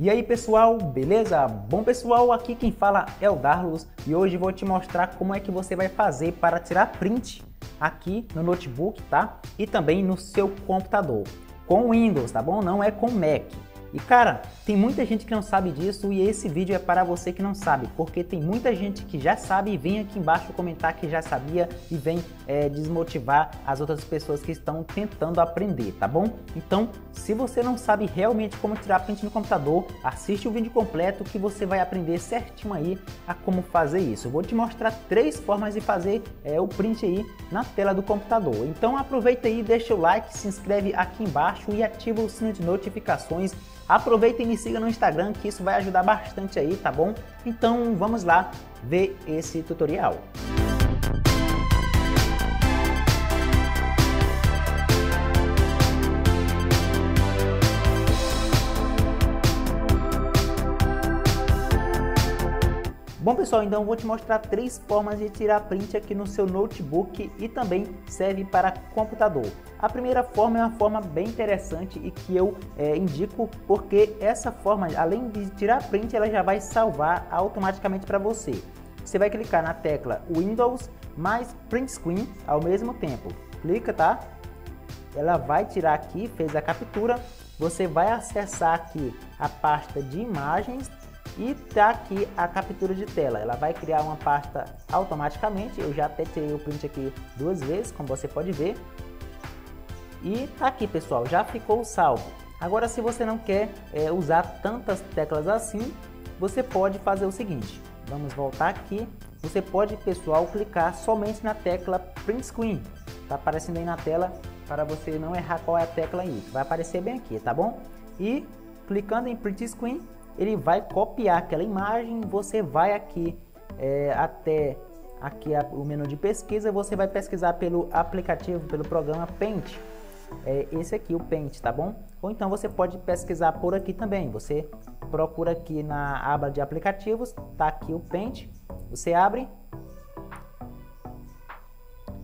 E aí pessoal, beleza? Bom pessoal, aqui quem fala é o Darlos e hoje vou te mostrar como é que você vai fazer para tirar print aqui no notebook, tá? E também no seu computador, com Windows, tá bom? Não é com Mac. E cara, tem muita gente que não sabe disso e esse vídeo é para você que não sabe, porque tem muita gente que já sabe e vem aqui embaixo comentar que já sabia e vem desmotivar as outras pessoas que estão tentando aprender, tá bom? Então, se você não sabe realmente como tirar print no computador, assiste o vídeo completo que você vai aprender certinho aí a como fazer isso. Eu vou te mostrar três formas de fazer o print aí na tela do computador. Então aproveita aí, deixa o like, se inscreve aqui embaixo e ativa o sino de notificações. Aproveita e me siga no Instagram que isso vai ajudar bastante aí, tá bom? Então vamos lá ver esse tutorial. Bom pessoal, então eu vou te mostrar três formas de tirar print aqui no seu notebook e também serve para computador. A primeira forma é uma forma bem interessante e que eu indico, porque essa forma, além de tirar print, ela já vai salvar automaticamente para você. Você vai clicar na tecla Windows mais Print Screen ao mesmo tempo. Clica, tá? Ela vai tirar aqui, fez a captura. Você vai acessar aqui a pasta de imagens. E tá aqui a captura de tela, ela vai criar uma pasta automaticamente. Eu já até tirei o print aqui duas vezes, como você pode ver. E tá aqui pessoal, já ficou salvo. Agora se você não quer usar tantas teclas assim, você pode fazer o seguinte. Vamos voltar aqui. Você pode pessoal clicar somente na tecla Print Screen. Tá aparecendo aí na tela para você não errar qual é a tecla aí. Vai aparecer bem aqui, tá bom? E clicando em Print Screen, ele vai copiar aquela imagem, você vai aqui até aqui o menu de pesquisa, você vai pesquisar pelo aplicativo, pelo programa Paint, esse aqui, o Paint, tá bom? Ou então você pode pesquisar por aqui também, você procura aqui na aba de aplicativos, tá aqui o Paint, você abre,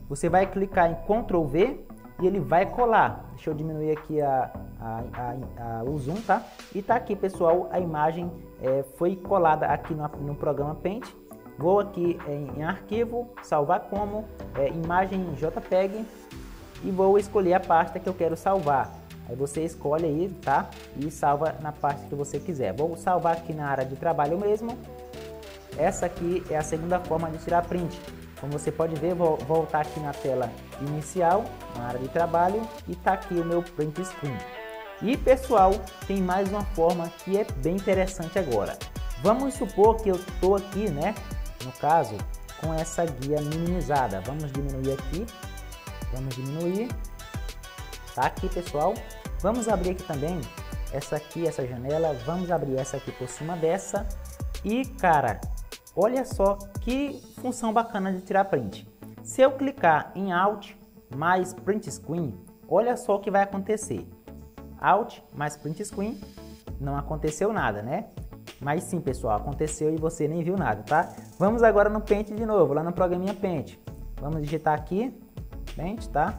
você vai clicar em Ctrl V e ele vai colar. Deixa eu diminuir aqui o zoom, tá? E tá aqui pessoal, a imagem foi colada aqui no programa Paint. Vou aqui em arquivo, salvar como, imagem JPEG, e vou escolher a pasta que eu quero salvar. Aí você escolhe aí, tá? E salva na pasta que você quiser. Vou salvar aqui na área de trabalho mesmo. Essa aqui é a segunda forma de tirar print. Como você pode ver, vou voltar aqui na tela inicial, na área de trabalho, e tá aqui o meu print screen. E pessoal, tem mais uma forma que é bem interessante agora. Vamos supor que eu estou aqui, né? No caso, com essa guia minimizada. Vamos diminuir aqui. Vamos diminuir. Tá aqui, pessoal. Vamos abrir aqui também essa aqui, essa janela. Vamos abrir essa aqui por cima dessa. E cara, olha só que função bacana de tirar print. Se eu clicar em Alt mais Print Screen, olha só o que vai acontecer. Alt mais Print Screen, não aconteceu nada, né? Mas sim, pessoal, aconteceu e você nem viu nada, tá? Vamos agora no Paint de novo, lá no programinha Paint. Vamos digitar aqui, Paint, tá?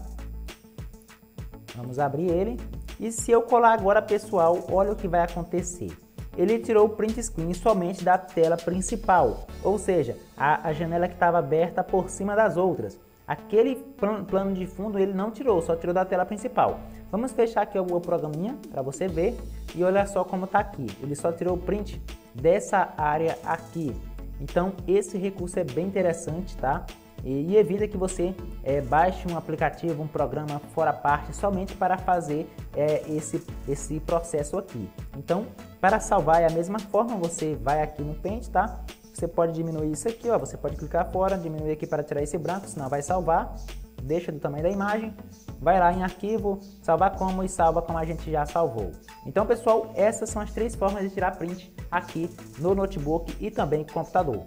Vamos abrir ele. E se eu colar agora, pessoal, olha o que vai acontecer. Ele tirou o print screen somente da tela principal, ou seja, a janela que estava aberta por cima das outras. Aquele plano de fundo ele não tirou, só tirou da tela principal. Vamos fechar aqui o programinha para você ver e olha só como está aqui. Ele só tirou o print dessa área aqui. Então esse recurso é bem interessante, tá? E evita que você baixe um aplicativo, um programa fora parte somente para fazer esse processo aqui. Então, para salvar é a mesma forma, você vai aqui no Paint, tá? Você pode diminuir isso aqui, ó, você pode clicar fora, diminuir aqui para tirar esse branco, senão vai salvar. Deixa do tamanho da imagem, vai lá em arquivo, salvar como e salva como a gente já salvou. Então pessoal, essas são as três formas de tirar print aqui no notebook e também no computador.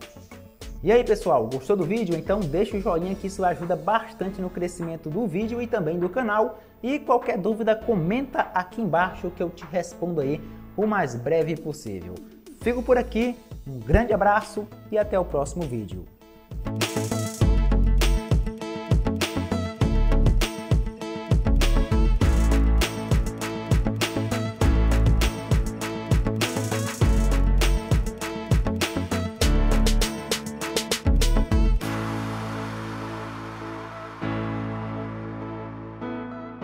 E aí pessoal, gostou do vídeo? Então deixa o joinha que isso ajuda bastante no crescimento do vídeo e também do canal. E qualquer dúvida comenta aqui embaixo que eu te respondo aí o mais breve possível. Fico por aqui, um grande abraço e até o próximo vídeo.